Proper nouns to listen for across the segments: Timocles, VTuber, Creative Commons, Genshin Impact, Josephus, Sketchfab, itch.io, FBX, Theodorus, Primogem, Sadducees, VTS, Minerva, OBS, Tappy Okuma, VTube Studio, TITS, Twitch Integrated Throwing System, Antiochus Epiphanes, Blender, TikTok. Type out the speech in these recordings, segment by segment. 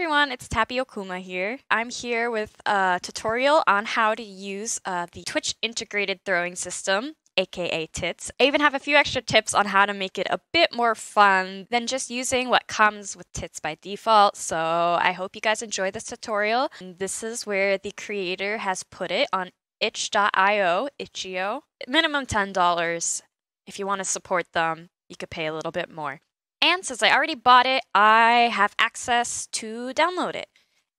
everyone, it's Tappy Okuma here. I'm here with a tutorial on how to use the Twitch Integrated Throwing System, aka TITS. I even have a few extra tips on how to make it a bit more fun than just using what comes with TITS by default, so I hope you guys enjoy this tutorial. And this is where the creator has put it on itch.io, itch.io. Minimum $10. If you want to support them, you could pay a little bit more. And since I already bought it, I have access to download it.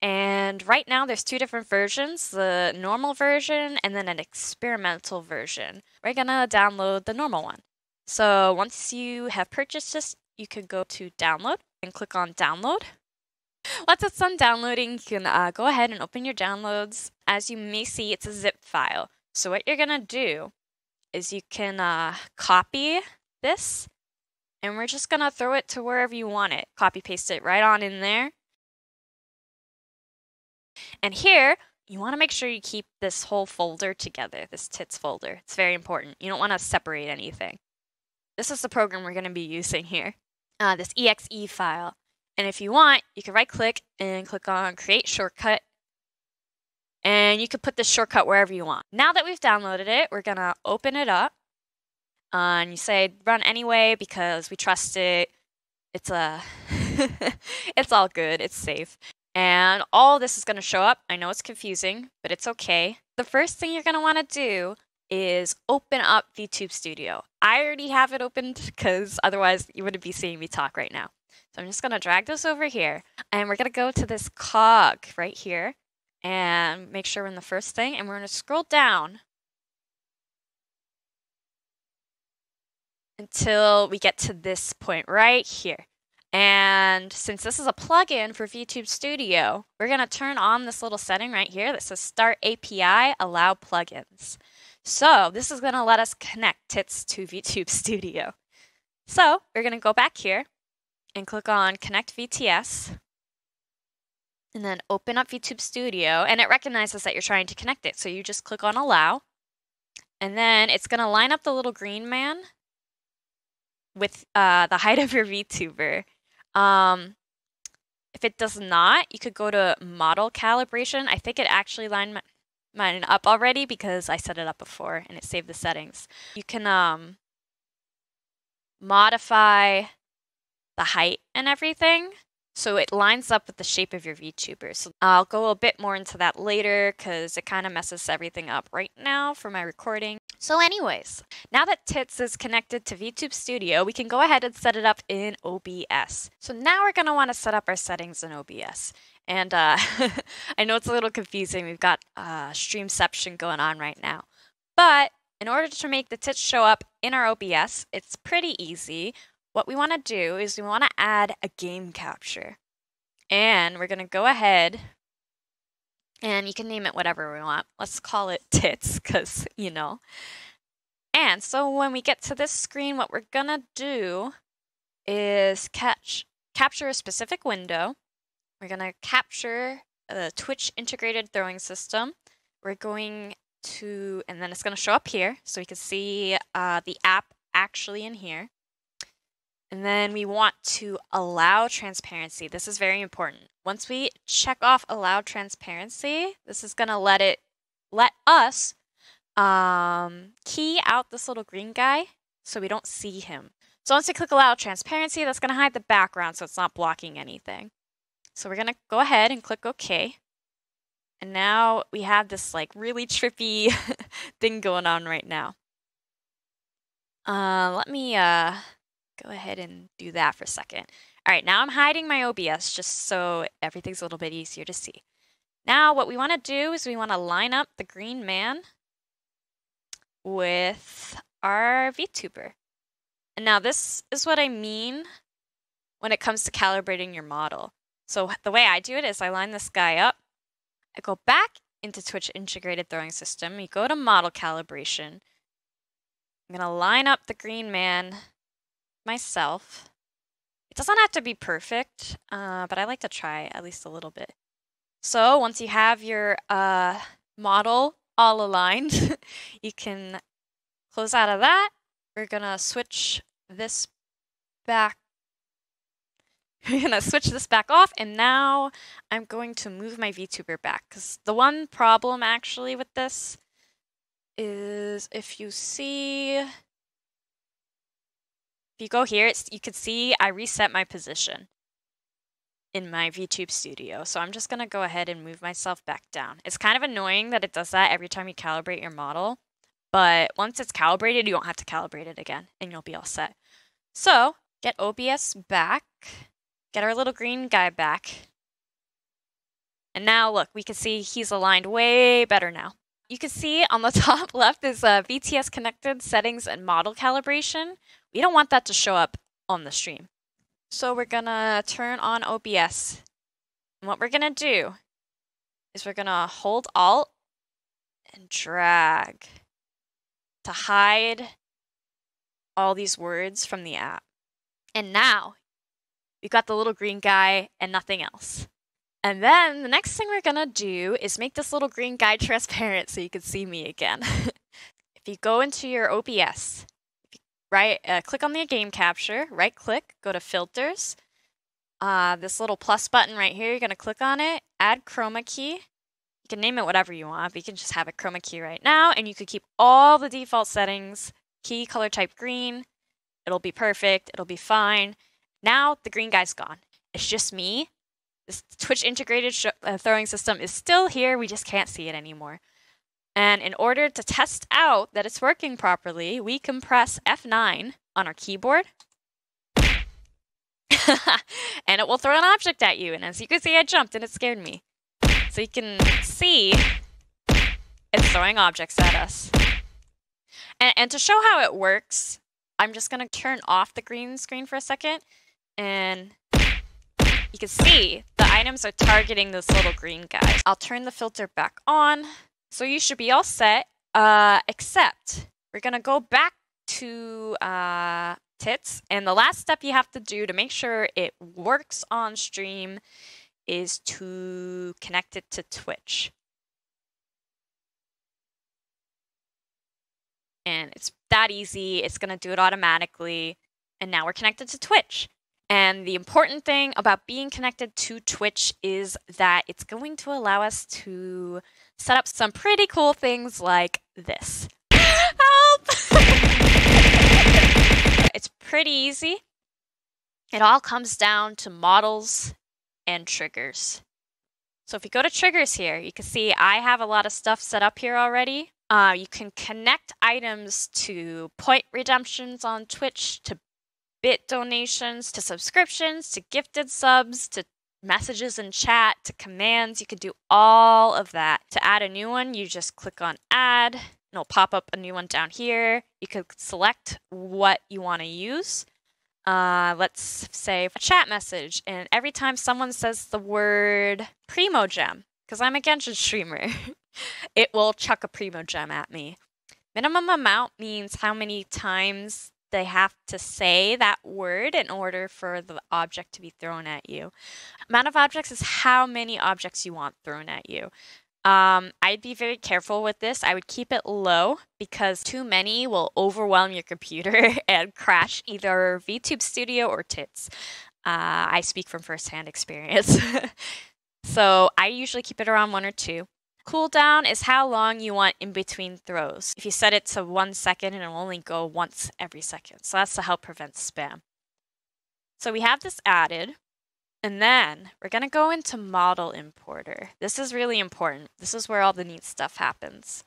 And right now there's two different versions, the normal version and then an experimental version. We're gonna download the normal one. So once you have purchased this, you can go to download and click on download. Once it's done downloading, you can go ahead and open your downloads. As you may see, it's a zip file. So what you're gonna do is you can copy this, and we're just gonna throw it to wherever you want it. Copy paste it right on in there. And here, you wanna make sure you keep this whole folder together, this TITS folder. It's very important. You don't wanna separate anything. This is the program we're gonna be using here, this exe file. And if you want, you can right click and click on create shortcut. And you can put this shortcut wherever you want. Now that we've downloaded it, we're gonna open it up. And you say run anyway because we trust it. It's it's all good, it's safe. And all this is gonna show up. I know it's confusing, but it's okay. The first thing you're gonna wanna do is open up VTube Studio. I already have it opened because otherwise you wouldn't be seeing me talk right now. So I'm just gonna drag this over here and we're gonna go to this cog right here and make sure we're in the first thing and we're gonna scroll down until we get to this point right here. And since this is a plugin for VTube Studio, we're gonna turn on this little setting right here that says Start API, Allow Plugins. So this is gonna let us connect TITS to VTube Studio. So we're gonna go back here and click on Connect VTS, and then open up VTube Studio, and it recognizes that you're trying to connect it. So you just click on Allow, and then it's gonna line up the little green man with the height of your VTuber. If it does not, you could go to model calibration. I think it actually lined mine up already because I set it up before and it saved the settings. You can modify the height and everything so it lines up with the shape of your VTuber. So I'll go a bit more into that later because it kind of messes everything up right now for my recording. So anyways, now that TITS is connected to VTube Studio, we can go ahead and set it up in OBS. So now we're gonna wanna set up our settings in OBS. And I know it's a little confusing, we've got streamception going on right now. But in order to make the TITS show up in our OBS, it's pretty easy. What we wanna do is we wanna add a game capture. And we're gonna go ahead and you can name it whatever we want. Let's call it TITS, because, you know. And so when we get to this screen, what we're going to do is capture a specific window. We're going to capture the Twitch Integrated Throwing System. We're going to, and then it's going to show up here, so we can see the app actually in here. And then we want to allow transparency. This is very important. Once we check off allow transparency, this is gonna let us key out this little green guy so we don't see him. So once we click allow transparency, that's gonna hide the background so it's not blocking anything. So we're gonna go ahead and click OK. And now we have this like really trippy thing going on right now. Let me go ahead and do that for a second. All right, now I'm hiding my OBS just so everything's a little bit easier to see. Now what we want to do is we want to line up the green man with our VTuber. And now this is what I mean when it comes to calibrating your model. So the way I do it is I line this guy up. I go back into Twitch Integrated Throwing System. You go to Model Calibration. I'm going to line up the green man myself. It doesn't have to be perfect, but I like to try at least a little bit. So once you have your model all aligned, you can close out of that. We're gonna switch this back I'm going to switch this back off, and now I'm going to move my VTuber back, because the one problem actually with this is if you see, if you go here, it's, you can see I reset my position in my VTube Studio. So I'm just going to go ahead and move myself back down. It's kind of annoying that it does that every time you calibrate your model, but once it's calibrated, you won't have to calibrate it again, and you'll be all set. So get OBS back, get our little green guy back. And now look, we can see he's aligned way better now. You can see on the top left is VTS connected settings and model calibration. We don't want that to show up on the stream. So we're gonna turn on OBS. And what we're gonna do is we're gonna hold Alt and drag to hide all these words from the app. And now we've got the little green guy and nothing else. And then the next thing we're gonna do is make this little green guy transparent so you can see me again. If you go into your OBS, right, click on the game capture, right click, go to filters. This little plus button right here, you're gonna click on it, add chroma key. You can name it whatever you want, but you can just have a chroma key right now, and you could keep all the default settings, key, color type green, it'll be perfect, it'll be fine. Now the green guy's gone, it's just me. This Twitch Integrated Throwing System is still here, we just can't see it anymore. And in order to test out that it's working properly, we can press F9 on our keyboard. And it will throw an object at you, and as you can see I jumped and it scared me. So you can see it's throwing objects at us. And to show how it works, I'm just gonna turn off the green screen for a second, and you can see the items are targeting this little green guy. I'll turn the filter back on. So you should be all set, except we're gonna go back to TITS. And the last step you have to do to make sure it works on stream is to connect it to Twitch. And it's that easy. It's gonna do it automatically. And now we're connected to Twitch. And the important thing about being connected to Twitch is that it's going to allow us to set up some pretty cool things like this. Help! It's pretty easy. It all comes down to models and triggers. So if you go to triggers here, you can see I have a lot of stuff set up here already. You can connect items to point redemptions on Twitch, to bit donations, to subscriptions, to gifted subs, to messages in chat, to commands. You can do all of that. To add a new one, you just click on add, and it'll pop up a new one down here. You could select what you want to use. Let's say a chat message, and every time someone says the word Primogem, because I'm a Genshin streamer, it will chuck a Primogem at me. Minimum amount means how many times they have to say that word in order for the object to be thrown at you. Amount of objects is how many objects you want thrown at you. I'd be very careful with this. I would keep it low because too many will overwhelm your computer and crash either VTube Studio or TITS. I speak from firsthand experience. So I usually keep it around 1 or 2. Cooldown is how long you want in between throws. If you set it to 1 second, it'll only go once every second. So that's to help prevent spam. So we have this added, and then we're gonna go into model importer. This is really important. This is where all the neat stuff happens.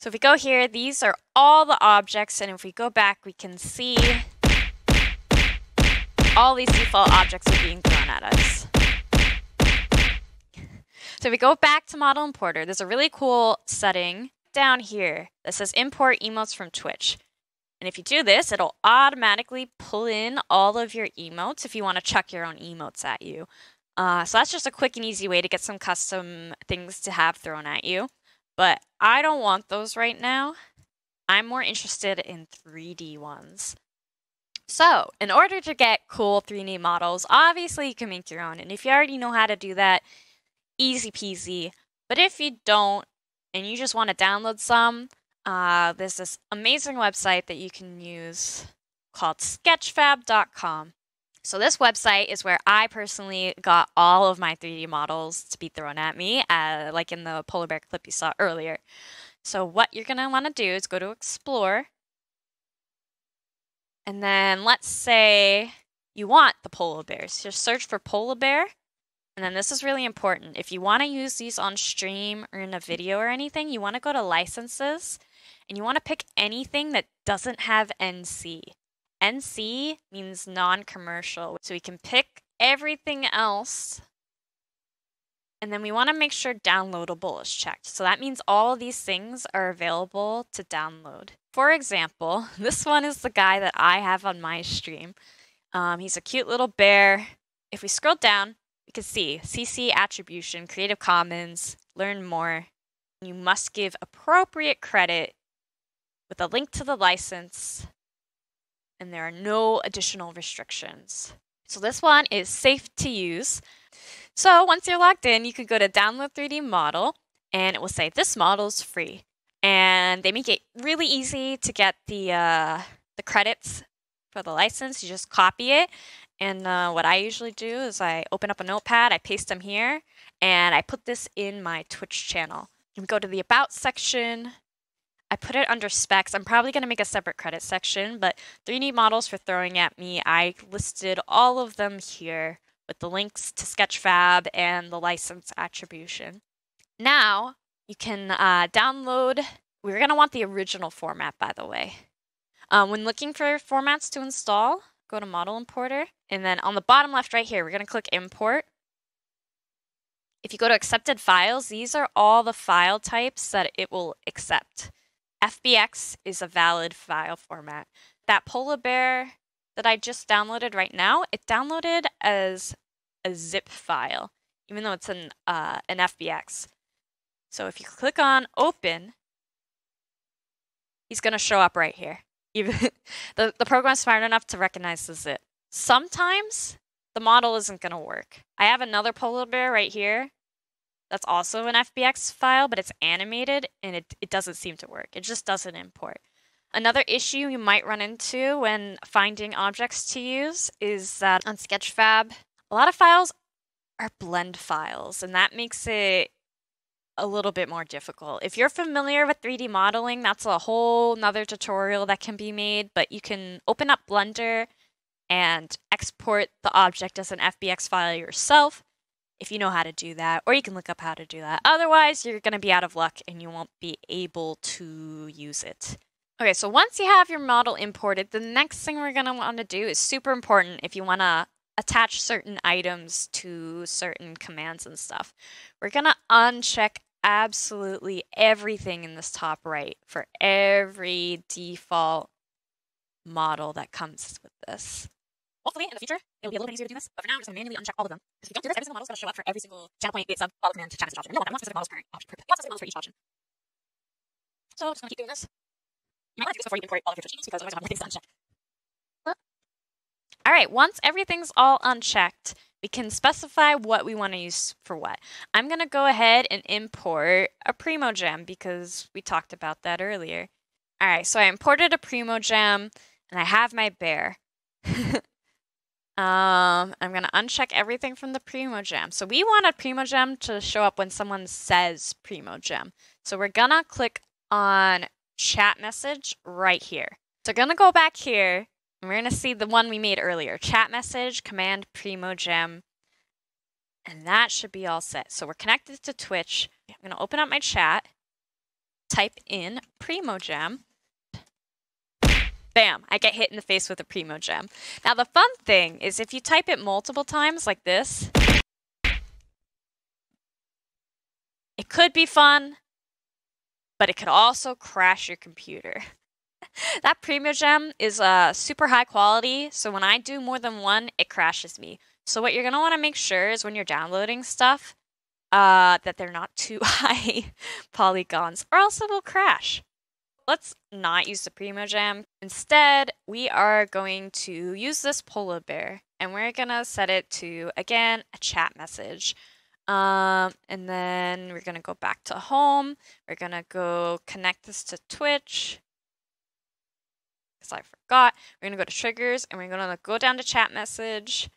So if we go here, these are all the objects, and if we go back, we can see all these default objects are being thrown at us. So if we go back to Model Importer, there's a really cool setting down here that says Import Emotes from Twitch. And if you do this, it'll automatically pull in all of your emotes if you want to chuck your own emotes at you. So that's just a quick and easy way to get some custom things to have thrown at you. But I don't want those right now. I'm more interested in 3D ones. So in order to get cool 3D models, obviously you can make your own. And if you already know how to do that, easy peasy. But if you don't and you just want to download some, there's this amazing website that you can use called Sketchfab.com. So this website is where I personally got all of my 3D models to be thrown at me, like in the polar bear clip you saw earlier. So what you're going to want to do is go to Explore. And then let's say you want the polar bears. So just search for polar bear. And then this is really important. If you want to use these on stream or in a video or anything, you want to go to Licenses. And you want to pick anything that doesn't have NC. NC means non-commercial, so we can pick everything else, and then we want to make sure downloadable is checked. So that means all of these things are available to download. For example, this one is the guy that I have on my stream. He's a cute little bear. If we scroll down, we can see CC attribution, Creative Commons, learn more. You must give appropriate credit with a link to the license. And there are no additional restrictions. So this one is safe to use. So once you're logged in, you can go to download 3D model and it will say this model's free. And they make it really easy to get the credits for the license. You just copy it. And what I usually do is I open up a notepad, I paste them here, and I put this in my Twitch channel. You go to the About section. I put it under specs. I'm probably going to make a separate credit section, but 3D models for throwing at me, I listed all of them here with the links to Sketchfab and the license attribution. Now you can download. We're going to want the original format, by the way. When looking for formats to install, go to Model Importer, and then on the bottom left right here, we're going to click Import. If you go to Accepted Files, these are all the file types that it will accept. FBX is a valid file format. That polar bear that I just downloaded right now, it downloaded as a zip file, even though it's an FBX. So if you click on Open, he's going to show up right here. Even the program's smart enough to recognize the zip. Sometimes the model isn't going to work. I have another polar bear right here. That's also an FBX file, but it's animated, and it doesn't seem to work. It just doesn't import. Another issue you might run into when finding objects to use is that on Sketchfab, a lot of files are blend files, and that makes it a little bit more difficult. If you're familiar with 3D modeling, that's a whole nother tutorial that can be made, but you can open up Blender and export the object as an FBX file yourself, if you know how to do that, or you can look up how to do that. Otherwise, you're going to be out of luck and you won't be able to use it. Okay, so once you have your model imported, the next thing we're going to want to do is super important if you want to attach certain items to certain commands and stuff. We're going to uncheck absolutely everything in this top right for every default model that comes with this. Hopefully, in the future, it will be a little bit easier to do this, but for now, I'm just going to manually uncheck all of them. Because if you don't do this, every single model is going to show up for every single channel point, bit, sub, follow command, channel option. No, I want specific models per option. I want specific models for each option. So I'm just going to keep doing this. You might want to do this before you import all of your Twitch because otherwise I'll have more things to uncheck. All right, once everything's all unchecked, we can specify what we want to use for what. I'm going to go ahead and import a Primogem because we talked about that earlier. All right, so I imported a Primogem, and I have my bear. I'm going to uncheck everything from the Primogem. So we want a Primogem to show up when someone says Primogem. So we're going to click on chat message right here. So we're going to go back here and we're going to see the one we made earlier. Chat message, command Primogem. And that should be all set. So we're connected to Twitch. I'm going to open up my chat, type in Primogem. Bam, I get hit in the face with a Primogem. Now the fun thing is if you type it multiple times like this, it could be fun, but it could also crash your computer. That Primogem is super high quality, so when I do more than one, it crashes me. So what you're gonna wanna make sure is when you're downloading stuff, that they're not too high polygons, or else it will crash. Let's not use the Primogem. Instead, we are going to use this polar bear, and we're going to set it to, again, a chat message. And then we're going to go back to home. We're going to go connect this to Twitch. because I forgot. We're going to go to triggers, and we're going to go down to chat message.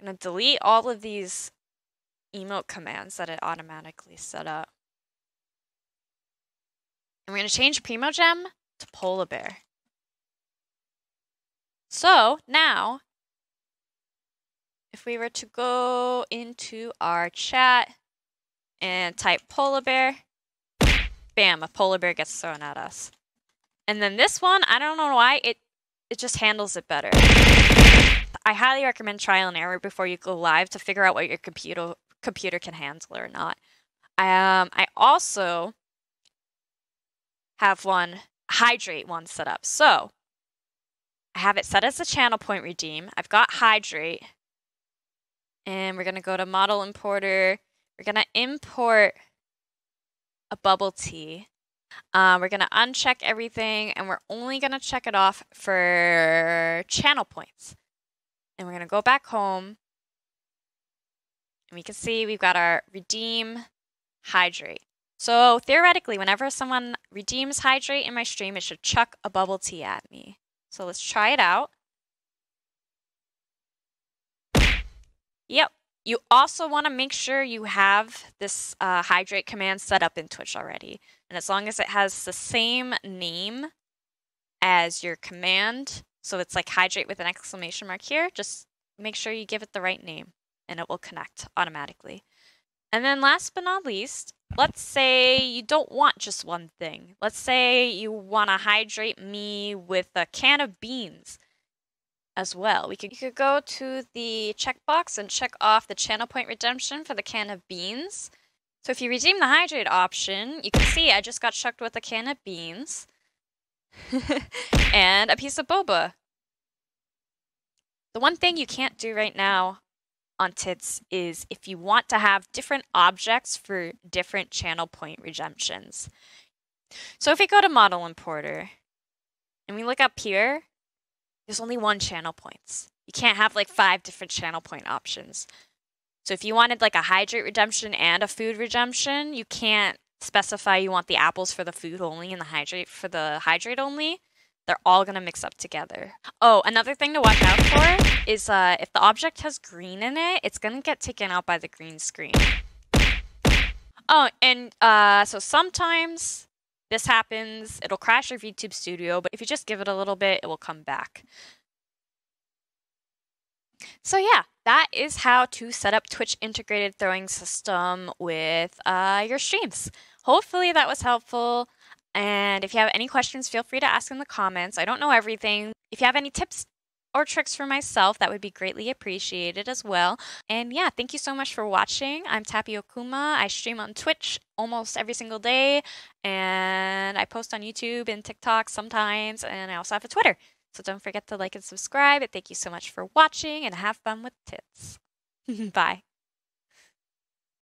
I'm going to delete all of these emote commands that it automatically set up. And we're going to change Primogem to polar bear. So now, if we were to go into our chat and type polar bear, bam, a polar bear gets thrown at us. And then this one, I don't know why, it just handles it better. I highly recommend trial and error before you go live to figure out what your computer can handle or not. I also have one, hydrate one set up. So I have it set as a channel point redeem. I've got hydrate. And we're going to go to model importer. We're going to import a bubble tea. We're going to uncheck everything, and we're only going to check it off for channel points. And we're going to go back home, and we can see we've got our redeem hydrate. So theoretically, whenever someone redeems hydrate in my stream, it should chuck a bubble tea at me. So let's try it out. Yep. You also want to make sure you have this hydrate command set up in Twitch already. And as long as it has the same name as your command, so it's like hydrate with an exclamation mark here, just make sure you give it the right name and it will connect automatically. And then last but not least, let's say you don't want just one thing. Let's say you want to hydrate me with a can of beans as well. You could go to the checkbox and check off the channel point redemption for the can of beans. So if you redeem the hydrate option, you can see I just got chucked with a can of beans and a piece of boba. The one thing you can't do right now on TITS is if you want to have different objects for different channel point redemptions. So if we go to model importer and we look up here, there's only one channel points. You can't have like 5 different channel point options. So if you wanted like a hydrate redemption and a food redemption, you can't specify you want the apples for the food only and the hydrate for the hydrate only. They're all going to mix up together. Oh, another thing to watch out for is if the object has green in it, it's going to get taken out by the green screen. Oh, and so sometimes this happens, it'll crash your VTube Studio, but if you just give it a little bit, it will come back. So yeah, that is how to set up Twitch Integrated Throwing System with your streams. Hopefully that was helpful, and if you have any questions, feel free to ask in the comments. I don't know everything. If you have any tips or tricks for myself, that would be greatly appreciated as well. And yeah, thank you so much for watching. I'm Tappy Okuma. I stream on Twitch almost every single day, and I post on YouTube and TikTok sometimes, and I also have a Twitter. So don't forget to like and subscribe. And thank you so much for watching, and have fun with TITS. Bye.